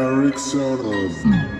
Eric Soros.